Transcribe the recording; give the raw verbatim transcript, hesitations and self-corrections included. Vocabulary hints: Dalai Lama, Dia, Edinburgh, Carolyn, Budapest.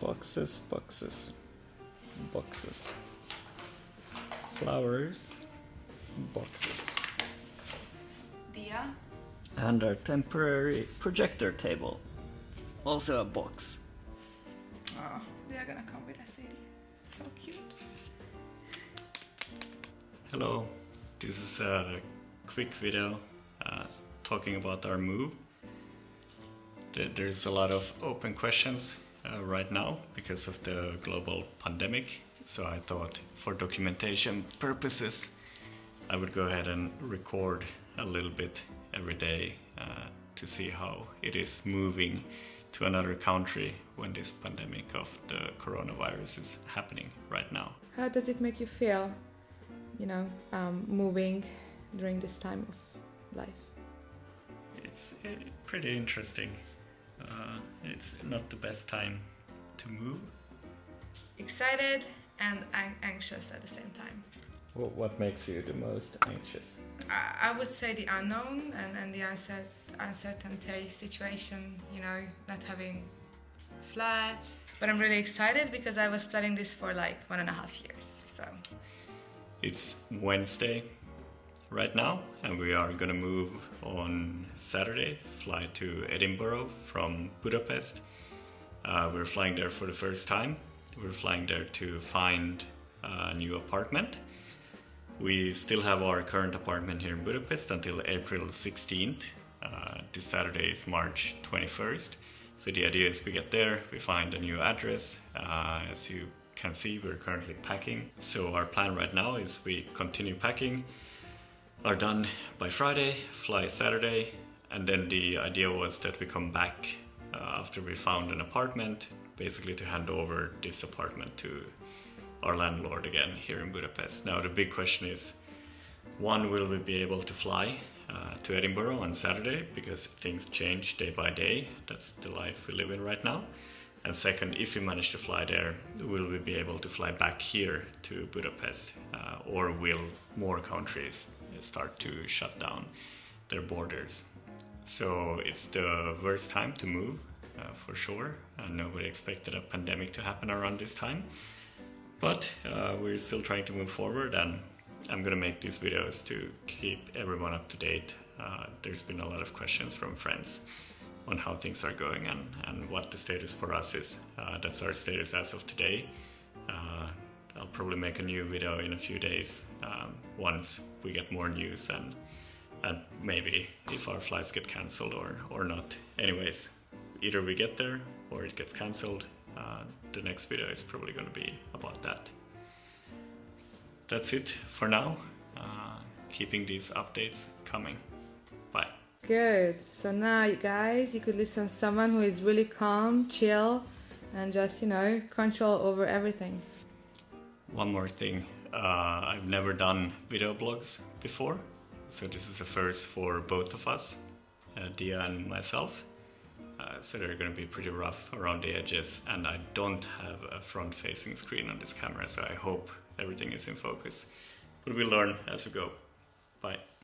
boxes, boxes, boxes, flowers, boxes. Dia. And our temporary projector table, also a box. Oh, they are gonna come with us, Sadie. So cute. Hello, this is a quick video uh, talking about our move. There's a lot of open questions uh, right now because of the global pandemic. So I thought for documentation purposes, I would go ahead and record a little bit every day uh, to see how it is moving to another country when this pandemic of the coronavirus is happening right now. How does it make you feel, you know, um, moving during this time of life? It's uh, pretty interesting. Uh, it's not the best time to move. Excited and anxious at the same time. Well, what makes you the most anxious? I, I would say the unknown and, and the uncertain uncertainty situation, you know, not having flats. But I'm really excited because I was planning this for like one and a half years, so. It's Wednesday right now and we are gonna move on Saturday, fly to Edinburgh from Budapest. Uh, we're flying there for the first time. We're flying there to find a new apartment. We still have our current apartment here in Budapest until April sixteenth. Uh, this Saturday is March twenty-first. So the idea is we get there, we find a new address. Uh, as you can see, we're currently packing. So our plan right now is we continue packing, are done by Friday, fly Saturday, and then the idea was that we come back uh, after we found an apartment, basically to hand over this apartment to our landlord again here in Budapest. Now the big question is, one, will we be able to fly Uh, to Edinburgh on Saturday, because things change day by day. That's the life we live in right now. And second, if we manage to fly there, will we be able to fly back here to Budapest, uh, or will more countries start to shut down their borders? So it's the worst time to move, uh, for sure, and nobody expected a pandemic to happen around this time, but uh, we're still trying to move forward, and I'm gonna make these videos to keep everyone up to date. Uh, there's been a lot of questions from friends on how things are going and, and what the status for us is. Uh, that's our status as of today. Uh, I'll probably make a new video in a few days um, once we get more news and, and maybe if our flights get cancelled or, or not. Anyways, either we get there or it gets cancelled. Uh, the next video is probably gonna be about that. That's it for now, uh, keeping these updates coming. Bye. Good, so now you guys, you could listen to someone who is really calm, chill, and just, you know, control over everything. One more thing, uh, I've never done video blogs before, so this is a first for both of us, uh, Dia and myself. Uh, so they're going to be pretty rough around the edges, and I don't have a front-facing screen on this camera, so I hope everything is in focus, but we learn as we go. Bye.